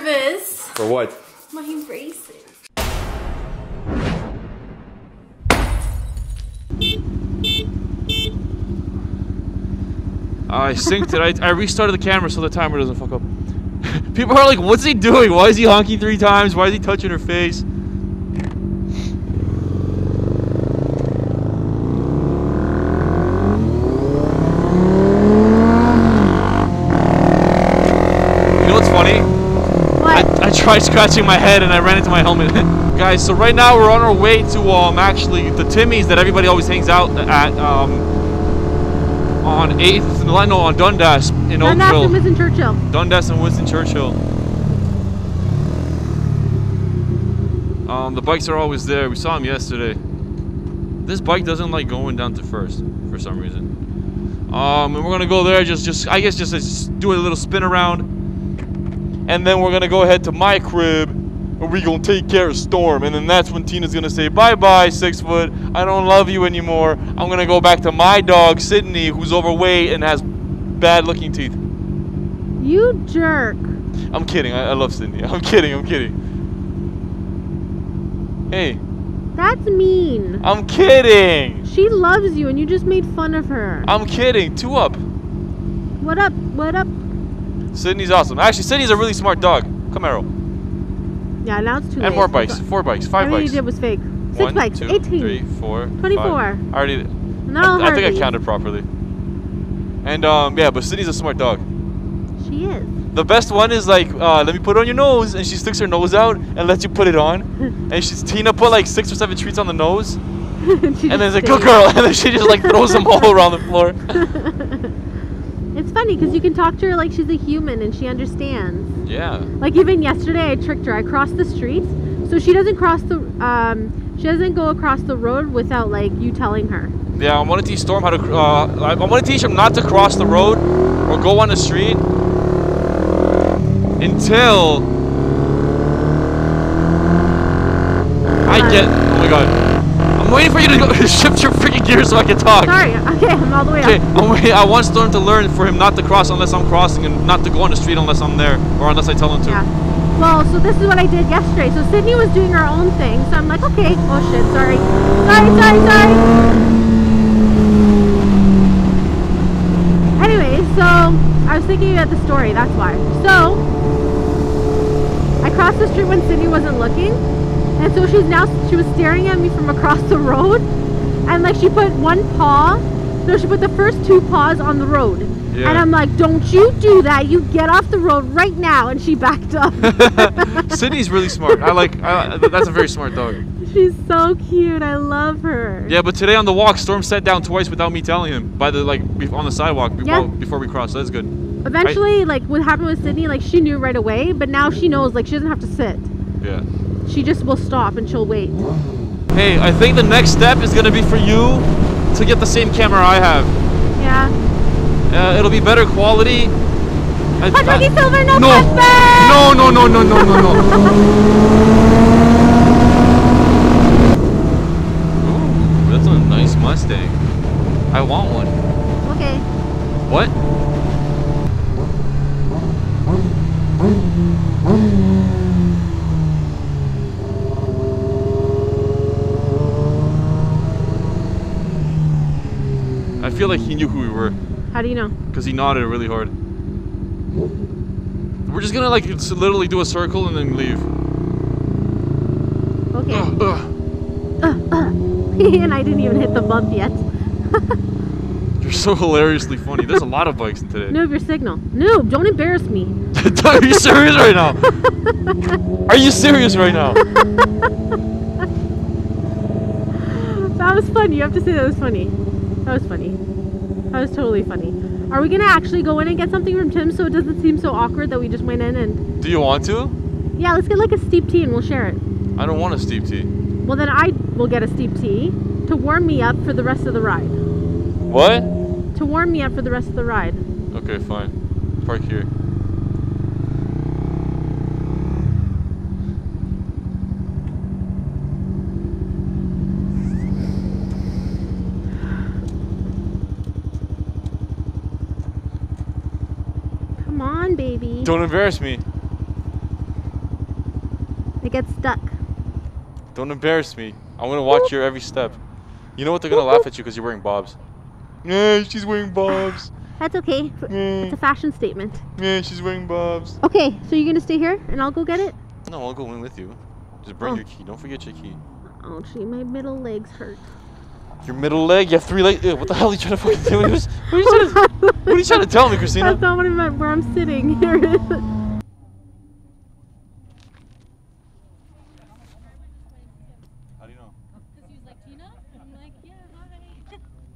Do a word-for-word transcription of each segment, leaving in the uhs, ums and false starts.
nervous. For what? My braces. I synced it. I, I restarted the camera so the timer doesn't fuck up. People are like, what's he doing? Why is he honking three times? Why is he touching her face? I tried scratching my head and I ran into my helmet. Guys, so right now we're on our way to um actually the Timmy's that everybody always hangs out at um on eighth, no, on Dundas in Oakville. Dundas and Winston Churchill. Dundas and Winston Churchill. Um, the bikes are always there. We saw them yesterday. This bike doesn't like going down to first for some reason. Um, and we're gonna go there. Just, just I guess just, just do a little spin around. And then we're gonna go ahead to my crib and we're gonna take care of Storm. And then that's when Tina's gonna say, bye bye, six foot. I don't love you anymore. I'm gonna go back to my dog, Sydney, who's overweight and has bad looking teeth. You jerk. I'm kidding. I, I love Sydney. I'm kidding. I'm kidding. Hey. That's mean. I'm kidding. She loves you and you just made fun of her. I'm kidding. Two up. What up? What up? Sydney's awesome. Actually, Sydney's a really smart dog. Come, Arrow. Yeah, now it's two. And late. More bikes. Four bikes. Five bikes. Everything you did was fake. Six One, bikes. Two, Eighteen. Three, four, twenty-four. Five. I already did. No, I, I think I counted properly. And um, yeah, but Sydney's a smart dog. She is. The best one is like, uh, let me put it on your nose, and she sticks her nose out and lets you put it on. And she's Tina put like six or seven treats on the nose, and then it's like, good girl, and then she just like throws them all around the floor. It's funny because you can talk to her like she's a human and she understands. Yeah. Like even yesterday, I tricked her. I crossed the street, so she doesn't cross the. Um, she doesn't go across the road without like you telling her. Yeah, I want to teach Storm how to. Uh, I want to teach him not to cross the road or go on the street until I get. Oh my god. I'm waiting for you to go shift your freaking gear so I can talk. Sorry, okay, I'm all the way okay, up. I'm waiting, I want Storm to learn for him not to cross unless I'm crossing and not to go on the street unless I'm there or unless I tell him to. Yeah. Well, so this is what I did yesterday. So Sydney was doing her own thing, so I'm like, okay, oh shit, sorry. Sorry, sorry, sorry. Anyway, so I was thinking about the story, that's why. So I crossed the street when Sydney wasn't looking. And so she's now, she was staring at me from across the road, and like she put one paw, no, she put the first two paws on the road. Yeah. And I'm like, don't you do that, you get off the road right now. And she backed up. Sydney's really smart. I like, I, that's a very smart dog. She's so cute, I love her. Yeah, but today on the walk, Storm sat down twice without me telling him, by the, like, on the sidewalk before, yeah. before we crossed, so that's good. Eventually, I, like what happened with Sydney, like she knew right away, but now she knows, like she doesn't have to sit. Yeah. She just will stop and she'll wait. Hey, I think the next step is going to be for you to get the same camera I have. Yeah. Uh, it'll be better quality. I, I, Silver, no, no. no, no, no, no, no, no, no. Ooh, that's a nice Mustang. I want one. Okay. What? I feel like he knew who we were. How do you know? Because he nodded really hard. We're just gonna like literally do a circle and then leave. Okay. Uh, uh. Uh, uh. And I didn't even hit the bump yet. You're so hilariously funny. There's a lot of bikes in today. Noob, your signal. Noob, don't embarrass me. Are you serious right now? Are you serious right now? That was funny. You have to say that was funny. That was funny. That was totally funny. Are we gonna actually go in and get something from Tim so it doesn't seem so awkward that we just went in and... Do you want to? Yeah, let's get like a steep tea and we'll share it. I don't want a steep tea. Well then I will get a steep tea to warm me up for the rest of the ride. What? To warm me up for the rest of the ride. Okay, fine. Park here. Don't embarrass me. They get stuck. Don't embarrass me. I want to watch your every step. You know what? They're going to laugh at you because you're wearing bobs. Yeah, she's wearing bobs. That's okay. Mm. It's a fashion statement. Yeah, she's wearing bobs. Okay, so you're going to stay here and I'll go get it? No, I'll go in with you. Just bring oh. your key. Don't forget your key. Oh, gee, my middle legs hurt. Your middle leg? You have three legs? Ew, what the hell are you trying to fucking do? What are you trying to, what are you trying to tell me, Christina? That's not what I meant where I'm sitting. Here it is.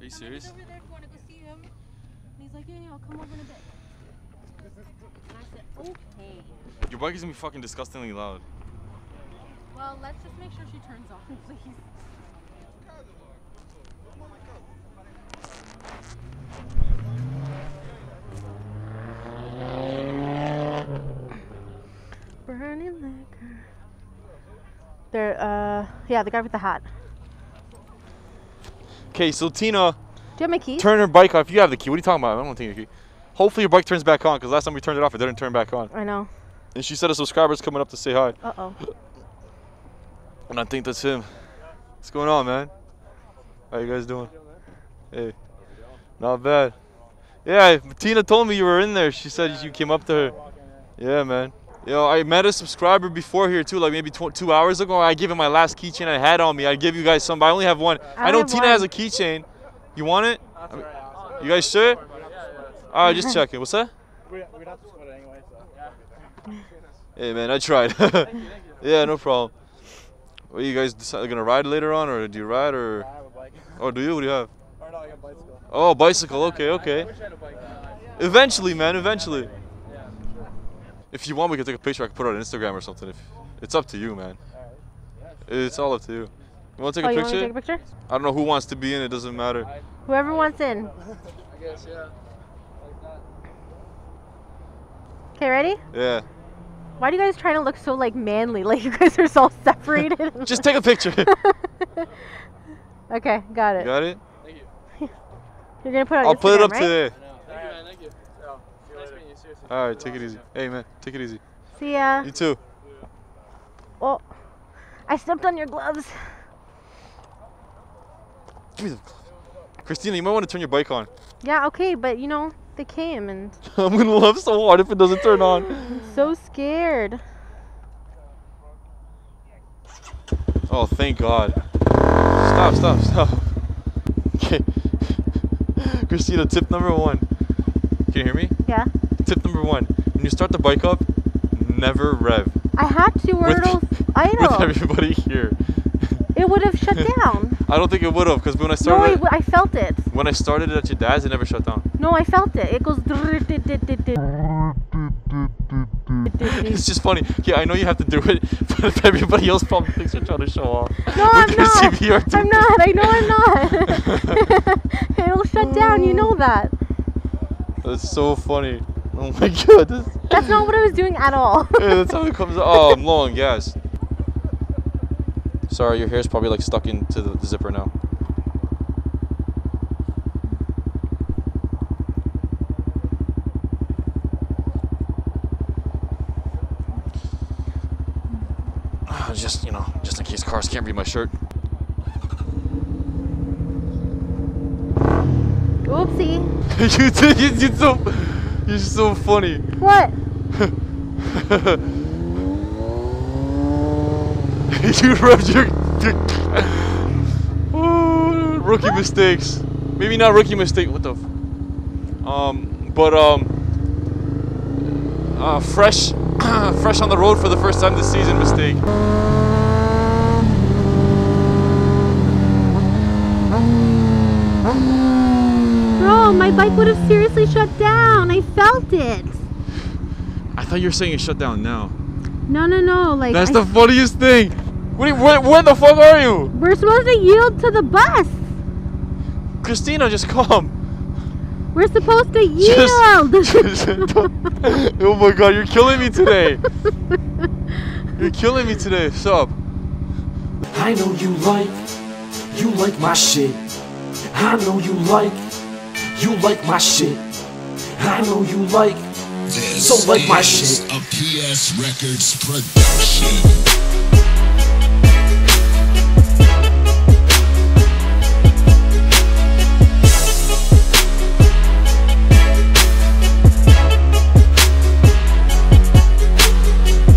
Are you serious? Over there if you want to go see him. And he's like, yeah, yeah, I'll come over in a bit. And I said, okay. Your bike is going to be fucking disgustingly loud. Well, let's just make sure she turns off, please. Burning liquor. There, uh, yeah, the guy with the hat. Okay, so Tina, do you have my key? Turn her bike off. You have the key. What are you talking about? I don't want to take your key. Hopefully your bike turns back on, because last time we turned it off, it didn't turn back on. I know. And she said a subscriber's coming up to say hi. Uh-oh. And I think that's him. What's going on, man? How you guys doing? Hey. Not bad. Yeah, Tina told me you were in there. She said you came up to her. Yeah, man. Yo, I met a subscriber before here too, like maybe tw two hours ago. I gave him my last keychain I had on me. I give you guys some, but I only have one. I, I know Tina one. has a keychain. You want it? I mean, you guys sure? All right, just check it. What's that? Hey man, I tried. Yeah, no problem. What are you guys decide, gonna ride later on, or do you ride, or? I have a bike. Oh, do you? What do you have? Or no, I got a bicycle. Oh, bicycle. Okay, okay. I wish I had a bike. Eventually, man. Eventually. If you want, we can take a picture. I can put it on Instagram or something. If it's up to you, man. It's all up to you. You want to take, oh, a, you picture? Want me to take a picture? I don't know who wants to be in. It doesn't matter. Whoever wants in. I guess, yeah. Like that. Okay, ready? Yeah. Why do you guys try to look so, like, manly? Like, you guys are so separated. Just take a picture. Okay, got it. You got it? Thank you. You're going to put it on I'll Instagram, put it up right? today. Thank you, man. Thank you. All right, take it easy. Hey, man, take it easy. See ya. You too. Oh, I stepped on your gloves. Give me the gloves. Christina, you might want to turn your bike on. Yeah, okay, but you know, they came and... I'm going to laugh so hard if it doesn't turn on. I'm so scared. Oh, thank God. Stop, stop, stop. Okay. Christina, tip number one. Can you hear me? Yeah. Tip number one, when you start the bike up, never rev. I had to, or it'll idle. With everybody here. It would have shut down. I don't think it would have, because when I started... No, I, I felt it. When I started it at your dad's, it never shut down. No, I felt it. It goes... It's just funny. Yeah, I know you have to do it, but everybody else probably thinks you're trying to show off. No, I'm not. I'm not. I know I'm not. It'll shut down. You know that. That's so funny. Oh my God. That's not what I was doing at all. Yeah, that's how it comes out. Oh, I'm low on gas. Sorry, your hair's probably like stuck into the, the zipper now. Just, you know, just in case cars can't read my shirt. Oopsie. you you you so You're so funny. What? You rubbed your... your rookie mistakes. Maybe not rookie mistake. What the... F um, but, um... Uh, fresh... fresh on the road for the first time this season mistake. Bro, my bike would have seriously shut down. I felt it. I thought you were saying it shut down now. No, no, no. Like That's I the funniest thing. Where, where, where the fuck are you? We're supposed to yield to the bus. Christina, just come. We're supposed to yield. Just, just, oh my God, you're killing me today. You're killing me today. Sup? I know you like, you like my shit. I know you like, you like my shit. I know you like. So like my shit. A P S Records production.